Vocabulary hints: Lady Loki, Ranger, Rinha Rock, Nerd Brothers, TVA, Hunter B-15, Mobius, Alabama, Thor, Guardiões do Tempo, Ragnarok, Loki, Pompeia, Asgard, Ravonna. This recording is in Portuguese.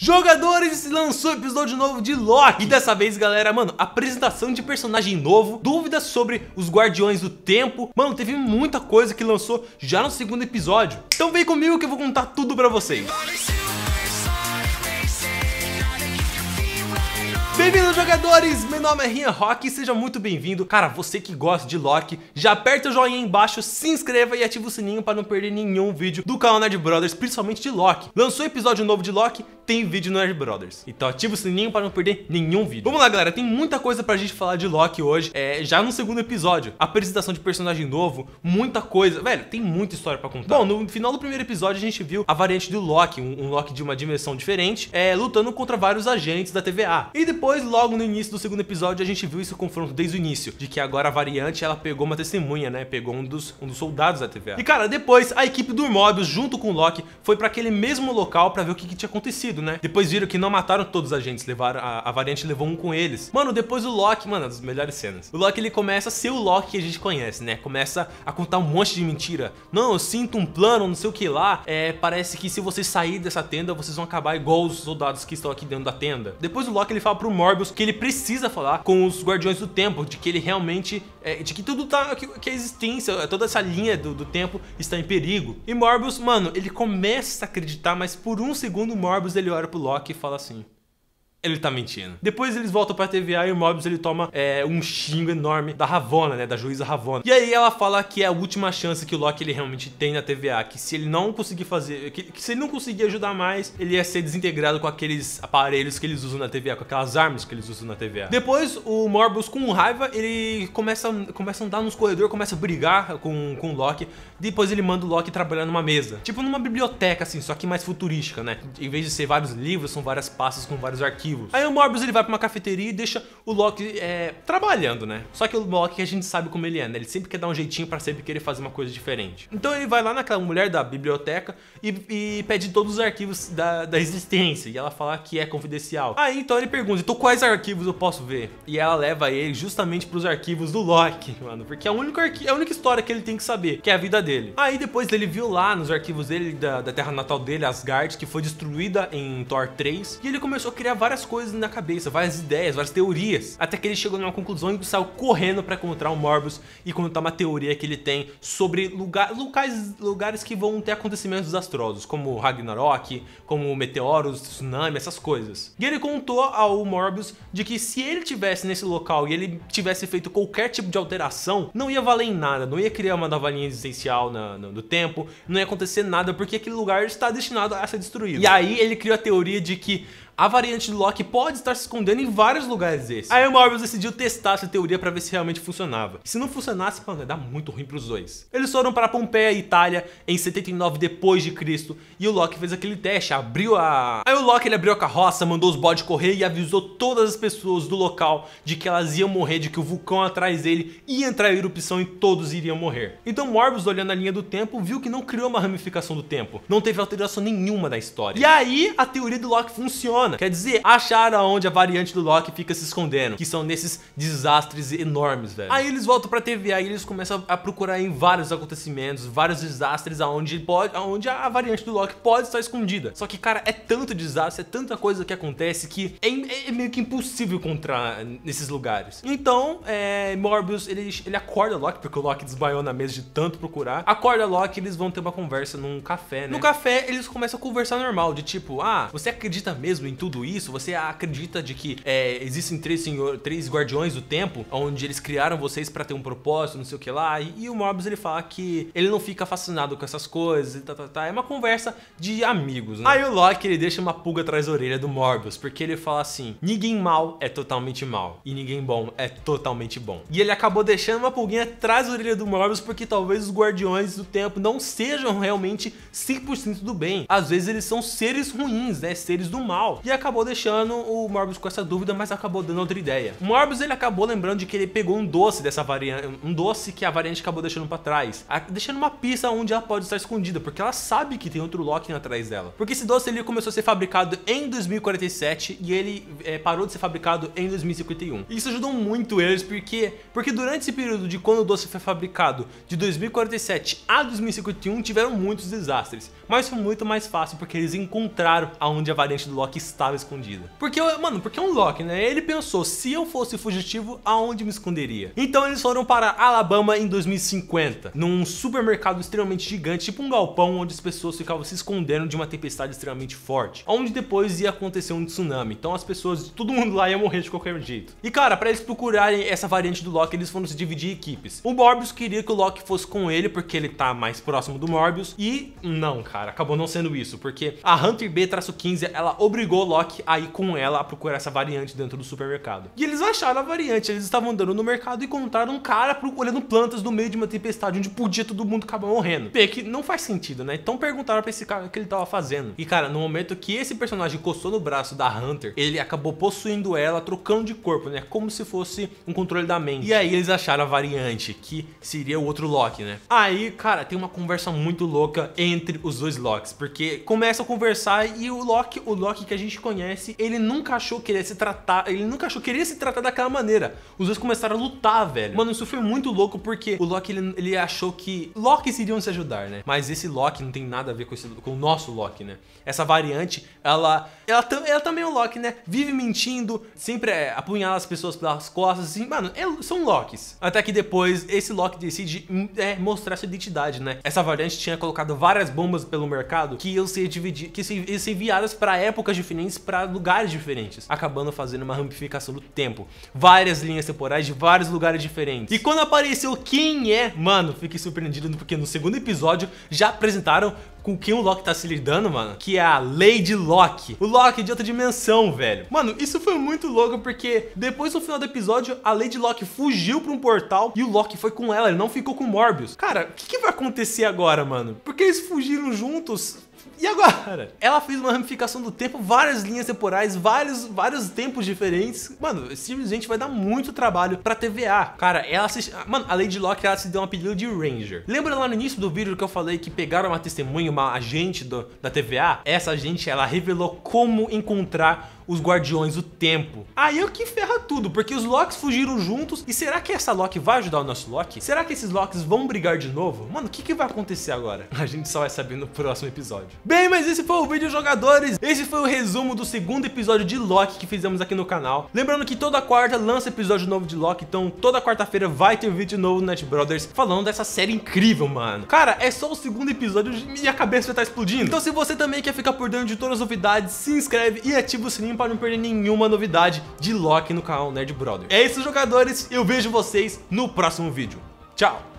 Jogadores, lançou episódio novo de Loki. E dessa vez, galera, mano, apresentação de personagem novo, dúvidas sobre os Guardiões do Tempo. Mano, teve muita coisa que lançou já no segundo episódio. Então vem comigo que eu vou contar tudo pra vocês. Bem-vindos, jogadores! Meu nome é Rinha Rock e seja muito bem-vindo. Cara, você que gosta de Loki, já aperta o joinha aí embaixo, se inscreva e ativa o sininho para não perder nenhum vídeo do canal Nerd Brothers, principalmente de Loki. Lançou episódio novo de Loki, tem vídeo no Nerd Brothers. Então ativa o sininho para não perder nenhum vídeo. Vamos lá, galera, tem muita coisa pra gente falar de Loki hoje, já no segundo episódio. Apresentação de personagem novo, muita coisa. Velho, tem muita história pra contar. Bom, no final do primeiro episódio a gente viu a variante do Loki, um Loki de uma dimensão diferente, lutando contra vários agentes da TVA. E depois, logo no início do segundo episódio, a gente viu esse confronto desde o início, de que agora a variante, ela pegou uma testemunha, né? Pegou um dos soldados da TVA. E, cara, depois a equipe do Mobius, junto com o Loki, foi pra aquele mesmo local pra ver o que tinha acontecido, né? Depois viram que não mataram todos os agentes, levaram, a variante levou um com eles. Mano, depois o Loki, mano, das melhores cenas. O Loki, ele começa a ser o Loki que a gente conhece, né? Começa a contar um monte de mentira. Não, eu sinto um plano, não sei o que lá. Parece que se vocês saírem dessa tenda, vocês vão acabar igual os soldados que estão aqui dentro da tenda. Depois o Loki, ele fala pro Morbius que ele precisa falar com os Guardiões do Tempo, de que ele realmente, de que tudo tá, que a existência, toda essa linha do tempo está em perigo. E Morbius, mano, ele começa a acreditar, mas por um segundo Morbius, ele olha pro Loki e fala assim: ele tá mentindo. Depois eles voltam pra TVA e o Mobius, ele toma um xingo enorme da Ravonna, né? Da juíza Ravonna. E aí ela fala que é a última chance que o Loki, ele realmente tem na TVA, que se ele não conseguir fazer, que se ele não conseguir ajudar mais, ele ia ser desintegrado com aqueles aparelhos que eles usam na TVA, com aquelas armas que eles usam na TVA. Depois o Mobius, com raiva, ele começa a andar nos corredores, começa a brigar com o Loki. Depois ele manda o Loki trabalhar numa mesa, tipo numa biblioteca assim, só que mais futurística, né? Em vez de ser vários livros, são várias pastas com vários arquivos. Aí o Morbius, ele vai pra uma cafeteria e deixa o Loki trabalhando, né? Só que o Loki, a gente sabe como ele é, né? Ele sempre quer dar um jeitinho pra sempre querer fazer uma coisa diferente. Então ele vai lá naquela mulher da biblioteca e pede todos os arquivos da existência. E ela fala que é confidencial. Aí então ele pergunta: então quais arquivos eu posso ver? E ela leva ele justamente pros arquivos do Loki, mano. Porque é a única história que ele tem que saber, que é a vida dele. Aí depois ele viu lá nos arquivos dele, da terra natal dele, Asgard, que foi destruída em Thor 3. E ele começou a criar várias coisas na cabeça, várias ideias, várias teorias, até que ele chegou numa conclusão e saiu correndo pra encontrar o Morbius e contar uma teoria que ele tem sobre lugares que vão ter acontecimentos desastrosos, como Ragnarok, como meteoros, tsunami, essas coisas. E ele contou ao Morbius de que se ele tivesse nesse local e ele tivesse feito qualquer tipo de alteração, não ia valer em nada, não ia criar uma nova linha existencial no tempo, não ia acontecer nada, porque aquele lugar está destinado a ser destruído. E aí ele criou a teoria de que a variante do Loki pode estar se escondendo em vários lugares desses. Aí o Morbius decidiu testar essa teoria pra ver se realmente funcionava. E se não funcionasse, mano, ia dar muito ruim pros dois. Eles foram pra Pompeia, Itália, em 79 depois de Cristo. E o Loki fez aquele teste, abriu a... Aí o Loki, ele abriu a carroça, mandou os bodes correr e avisou todas as pessoas do local de que elas iam morrer, de que o vulcão atrás dele ia entrar em erupção e todos iriam morrer. Então Morbius, olhando a linha do tempo, viu que não criou uma ramificação do tempo. Não teve alteração nenhuma da história. E aí a teoria do Loki funciona. Quer dizer, acharam onde a variante do Loki fica se escondendo, que são nesses desastres enormes, velho. Aí eles voltam pra TVA e eles começam a procurar em vários acontecimentos, vários desastres aonde a variante do Loki pode estar escondida. Só que, cara, é tanto desastre, é tanta coisa que acontece que é meio que impossível encontrar nesses lugares. Então, Morbius, ele acorda Loki, porque o Loki desmaiou na mesa de tanto procurar. Acorda Loki e eles vão ter uma conversa num café, né? No café, eles começam a conversar normal, de tipo: ah, você acredita mesmo em tudo isso? Você acredita de que existem três guardiões do tempo, onde eles criaram vocês pra ter um propósito, não sei o que lá? E o Morbius, ele fala que ele não fica fascinado com essas coisas e tá. É uma conversa de amigos, né? Aí o Loki, ele deixa uma pulga atrás da orelha do Morbius, porque ele fala assim: ninguém mal é totalmente mal e ninguém bom é totalmente bom. E ele acabou deixando uma pulguinha atrás da orelha do Morbius, porque talvez os guardiões do tempo não sejam realmente 100% do bem. Às vezes eles são seres ruins, né? Seres do mal. E acabou deixando o Morbius com essa dúvida, mas acabou dando outra ideia. O Morbius, ele acabou lembrando de que ele pegou um doce dessa variante, um doce que a variante acabou deixando pra trás, deixando uma pista onde ela pode estar escondida, porque ela sabe que tem outro Loki atrás dela. Porque esse doce, ele começou a ser fabricado em 2047 e ele parou de ser fabricado em 2051. E isso ajudou muito eles, porque durante esse período de quando o doce foi fabricado, de 2047 a 2051, tiveram muitos desastres, mas foi muito mais fácil, porque eles encontraram aonde a variante do Loki estava escondida. Porque, mano, porque é um Loki, né? Ele pensou, se eu fosse fugitivo, aonde me esconderia? Então eles foram para Alabama em 2050, num supermercado extremamente gigante, tipo um galpão onde as pessoas ficavam se escondendo de uma tempestade extremamente forte, onde depois ia acontecer um tsunami. Então as pessoas, todo mundo lá ia morrer de qualquer jeito. E cara, para eles procurarem essa variante do Loki, eles foram se dividir em equipes. O Mobius queria que o Loki fosse com ele, porque ele tá mais próximo do Mobius. E não, cara, acabou não sendo isso, porque a Hunter B-15, ela obrigou o Loki a ir com ela a procurar essa variante dentro do supermercado. E eles acharam a variante, eles estavam andando no mercado e encontraram um cara procurando plantas no meio de uma tempestade onde podia todo mundo acabar morrendo. Pê, que não faz sentido, né? Então perguntaram pra esse cara o que ele tava fazendo. E cara, no momento que esse personagem encostou no braço da Hunter, ele acabou possuindo ela, trocando de corpo, né? Como se fosse um controle da mente. E aí eles acharam a variante, que seria o outro Loki, né? Aí, cara, tem uma conversa muito louca entre os dois Lokis, porque começam a conversar e o Loki que a gente conhece, ele nunca achou que ele ia se tratar, daquela maneira. Os dois começaram a lutar, velho. Mano, isso foi muito louco, porque o Loki, ele achou que Lokis iriam se ajudar, né? Mas esse Loki não tem nada a ver com o nosso Loki, né? Essa variante, ela também é um Loki, né? Vive mentindo, sempre apunhala as pessoas pelas costas, assim, mano, são Lokis. Até que depois, esse Loki decide mostrar sua identidade, né? Essa variante tinha colocado várias bombas pelo mercado que iam ser divididas, que iam ser enviadas para épocas diferentes, para lugares diferentes, acabando fazendo uma ramificação do tempo. Várias linhas temporais de vários lugares diferentes. E quando apareceu quem é, mano, fiquei surpreendido, porque no segundo episódio já apresentaram com quem o Loki tá se lidando, mano, que é a Lady Loki, o Loki de outra dimensão, velho. Mano, isso foi muito louco, porque depois no final do episódio, a Lady Loki fugiu pra um portal e o Loki foi com ela, ele não ficou com o Mobius. Cara, o que vai acontecer agora, mano? Porque eles fugiram juntos. E agora? Ela fez uma ramificação do tempo, várias linhas temporais, vários tempos diferentes. Mano, simplesmente vai dar muito trabalho pra TVA. Cara, ela se... Mano, a Lady Loki, ela se deu um apelido de Ranger. Lembra lá no início do vídeo que eu falei que pegaram uma testemunha, uma agente da TVA? Essa agente, ela revelou como encontrar os Guardiões do Tempo. Aí é o que ferra tudo, porque os Lokis fugiram juntos. E será que essa Loki vai ajudar o nosso Loki? Será que esses Lokis vão brigar de novo? Mano, o que vai acontecer agora? A gente só vai saber no próximo episódio. Bem, mas esse foi o vídeo, jogadores. Esse foi o resumo do segundo episódio de Loki que fizemos aqui no canal. Lembrando que toda quarta lança episódio novo de Loki, então toda quarta-feira vai ter vídeo novo no Nerd Brothers falando dessa série incrível, mano. Cara, é só o segundo episódio e minha cabeça já tá explodindo. Então se você também quer ficar por dentro de todas as novidades, se inscreve e ativa o sininho para não perder nenhuma novidade de Loki no canal Nerd Brother. É isso, jogadores. Eu vejo vocês no próximo vídeo. Tchau!